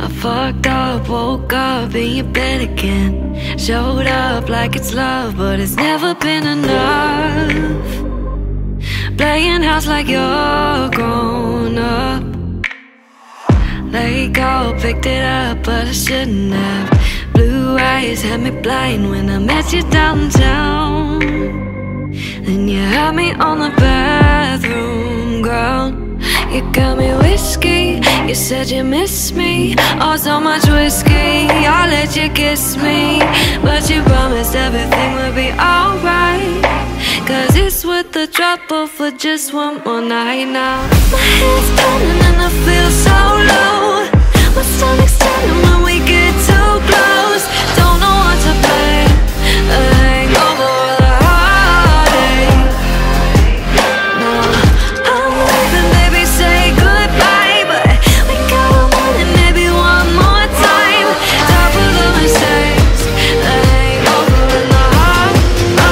I fucked up, woke up in your bed again. Showed up like it's love, but it's never been enough. Playing house like you're grown up. Let it go, picked it up, but I shouldn't have. Blue eyes had me blind when I met you downtown. Then you had me on the bathroom ground. You got me whiskey, you said you miss me. Oh, so much whiskey, I let you kiss me. But you promised everything would be alright, 'cause it's worth the trouble for just one more night now. My head's turning and I feel so low. My stomach's turning when we get too close. Don't know what to pay, a hangover or a heartache. No, I'm leaving, baby, say goodbye. But we got a morning, maybe one more time. Double the mistakes, a hangover and a heartache.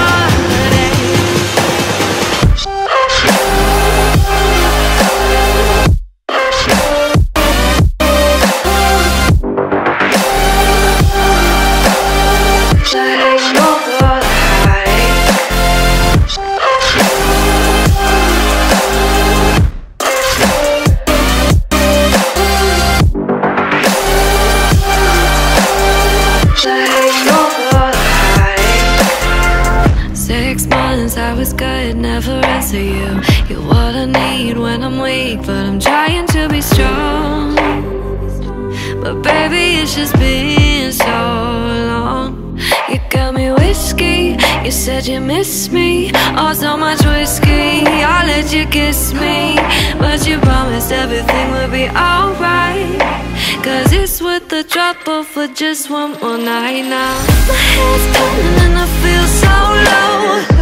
You miss me, oh, so much whiskey, I let you kiss me. But you promised everything would be alright, 'cause it's worth the trouble for just one more night now. My head's turning and I feel so low.